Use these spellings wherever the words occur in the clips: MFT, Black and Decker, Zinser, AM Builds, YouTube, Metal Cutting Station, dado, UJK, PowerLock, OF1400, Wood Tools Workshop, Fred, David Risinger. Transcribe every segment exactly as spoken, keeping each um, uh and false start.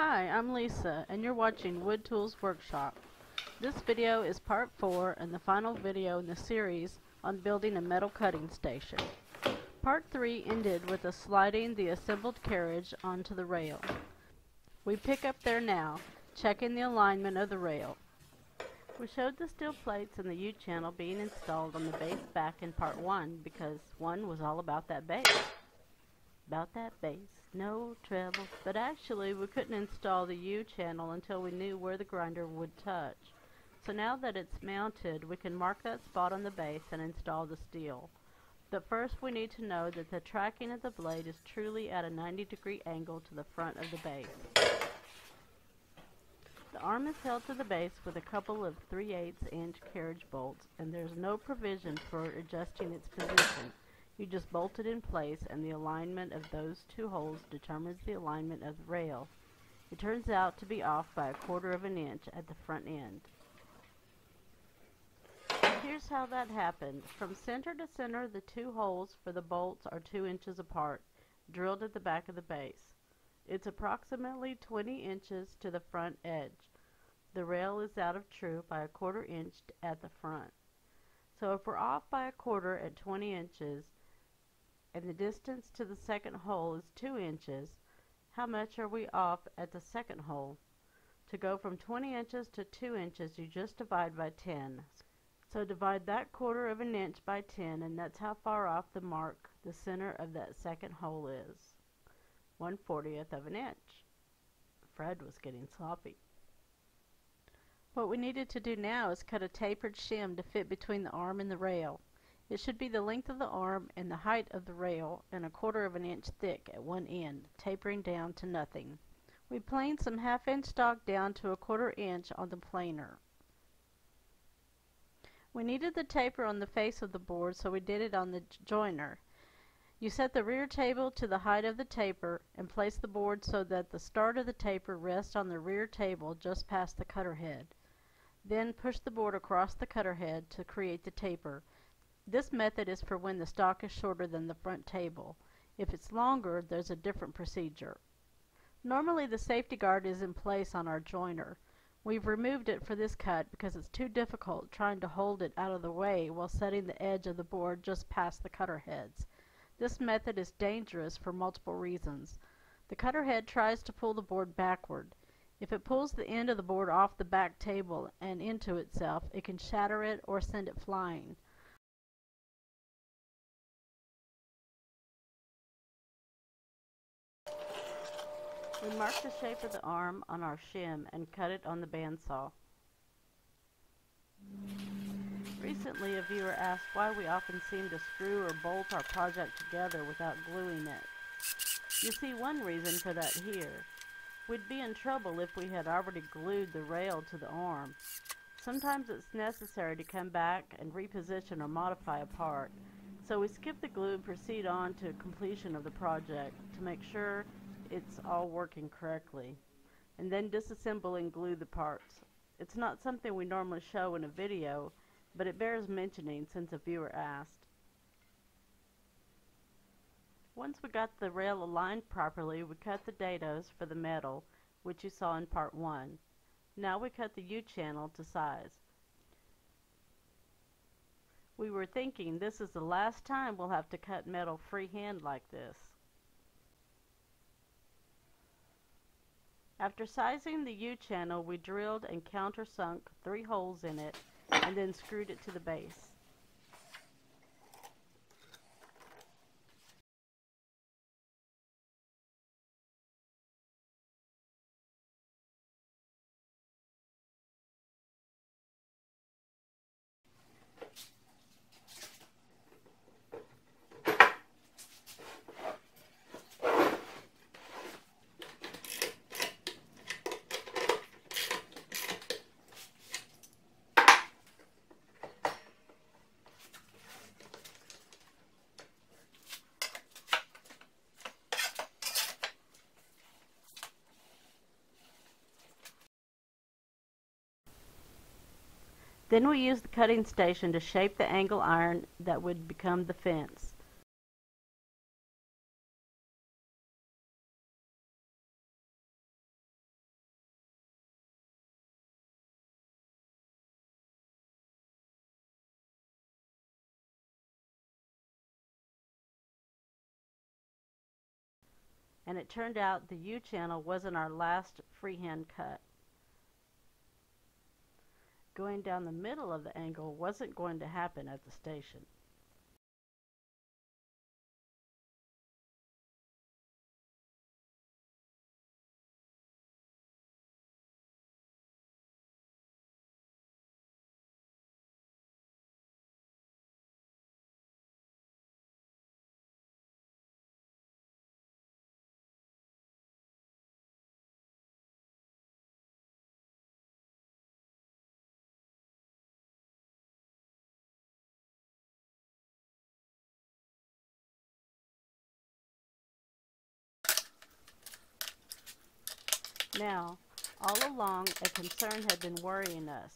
Hi, I'm Lisa, and you're watching Wood Tools Workshop. This video is part four and the final video in the series on building a metal cutting station. Part three ended with us sliding the assembled carriage onto the rail. We pick up there now, checking the alignment of the rail. We showed the steel plates and the U-channel being installed on the base back in part one because one was all about that base. About that base. No trouble, but actually we couldn't install the U-channel until we knew where the grinder would touch. So now that it's mounted, we can mark that spot on the base and install the steel. But first we need to know that the tracking of the blade is truly at a ninety degree angle to the front of the base. The arm is held to the base with a couple of three eighths inch carriage bolts, and there's no provision for adjusting its position. You just bolt it in place, and the alignment of those two holes determines the alignment of the rail. It turns out to be off by a quarter of an inch at the front end. Here's how that happened. From center to center, the two holes for the bolts are two inches apart, drilled at the back of the base. It's approximately twenty inches to the front edge. The rail is out of true by a quarter inch at the front. So if we're off by a quarter at twenty inches, and the distance to the second hole is two inches, how much are we off at the second hole? To go from twenty inches to two inches, you just divide by ten. So divide that quarter of an inch by ten, and that's how far off the mark the center of that second hole is. one fortieth of an inch. Fred was getting sloppy. What we needed to do now is cut a tapered shim to fit between the arm and the rail. It should be the length of the arm and the height of the rail and a quarter of an inch thick at one end, tapering down to nothing. We planed some half-inch stock down to a quarter inch on the planer. We needed the taper on the face of the board, so we did it on the joiner. You set the rear table to the height of the taper and place the board so that the start of the taper rests on the rear table just past the cutter head. Then push the board across the cutter head to create the taper. This method is for when the stock is shorter than the front table. If it's longer, there's a different procedure. Normally the safety guard is in place on our joiner. We've removed it for this cut because it's too difficult trying to hold it out of the way while setting the edge of the board just past the cutter heads. This method is dangerous for multiple reasons. The cutter head tries to pull the board backward. If it pulls the end of the board off the back table and into itself, it can shatter it or send it flying. We mark the shape of the arm on our shim and cut it on the bandsaw. Recently, a viewer asked why we often seem to screw or bolt our project together without gluing it. You see one reason for that here. We'd be in trouble if we had already glued the rail to the arm. Sometimes it's necessary to come back and reposition or modify a part. So we skip the glue and proceed on to completion of the project to make sure it's all working correctly, and then disassemble and glue the parts. It's not something we normally show in a video, but it bears mentioning since a viewer asked. Once we got the rail aligned properly, we cut the dados for the metal, which you saw in part one. Now we cut the U-channel to size. We were thinking this is the last time we'll have to cut metal freehand like this. After sizing the U-channel, we drilled and countersunk three holes in it and then screwed it to the base. Then we used the cutting station to shape the angle iron that would become the fence. and it turned out the U channel wasn't our last freehand cut. Going down the middle of the angle wasn't going to happen at the station. Now, all along, a concern had been worrying us.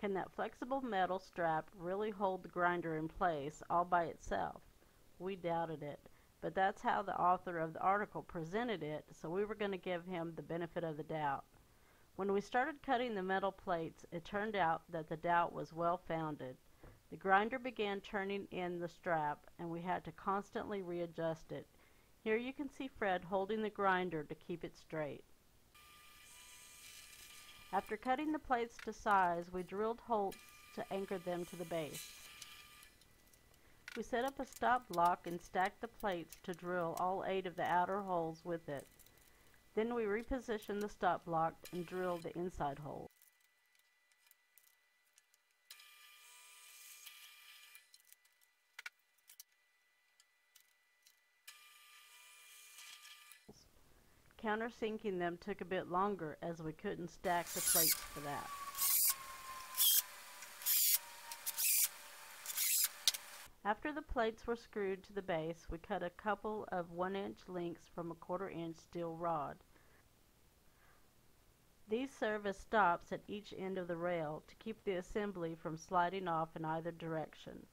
Can that flexible metal strap really hold the grinder in place all by itself? We doubted it, but that's how the author of the article presented it, so we were going to give him the benefit of the doubt. When we started cutting the metal plates, it turned out that the doubt was well-founded. The grinder began turning in the strap, and we had to constantly readjust it. Here you can see Fred holding the grinder to keep it straight. After cutting the plates to size, we drilled holes to anchor them to the base. We set up a stop block and stacked the plates to drill all eight of the outer holes with it. Then we repositioned the stop block and drilled the inside holes. Countersinking them took a bit longer as we couldn't stack the plates for that. After the plates were screwed to the base, we cut a couple of one inch links from a quarter inch steel rod. These serve as stops at each end of the rail to keep the assembly from sliding off in either direction.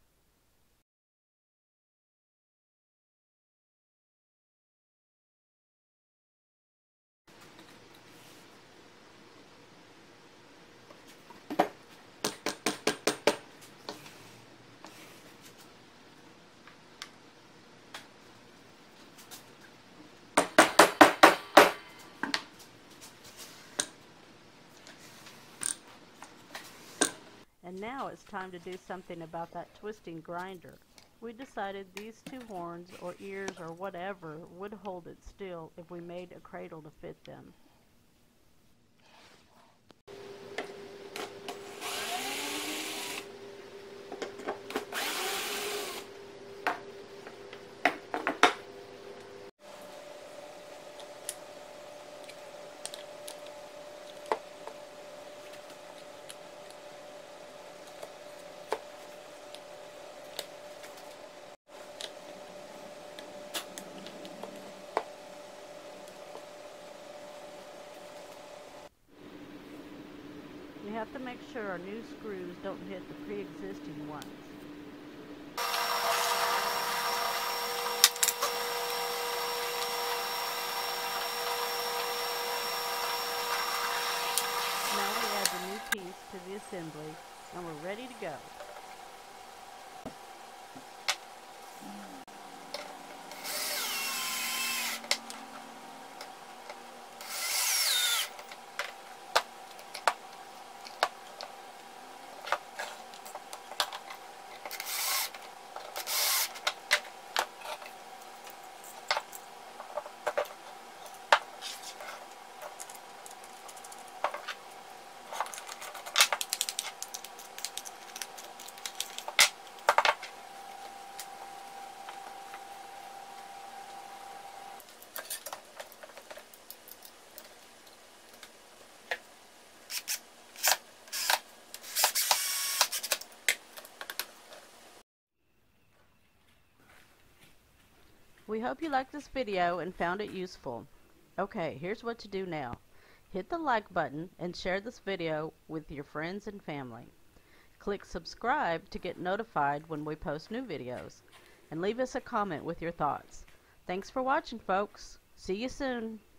And now it's time to do something about that twisting grinder. We decided these two horns or ears or whatever would hold it still if we made a cradle to fit them. We have to make sure our new screws don't hit the pre-existing ones. Now we add the new piece to the assembly and we're ready to go. We hope you liked this video and found it useful. Okay, here's what to do now. Hit the like button and share this video with your friends and family. Click subscribe to get notified when we post new videos. And leave us a comment with your thoughts. Thanks for watching, folks. See you soon.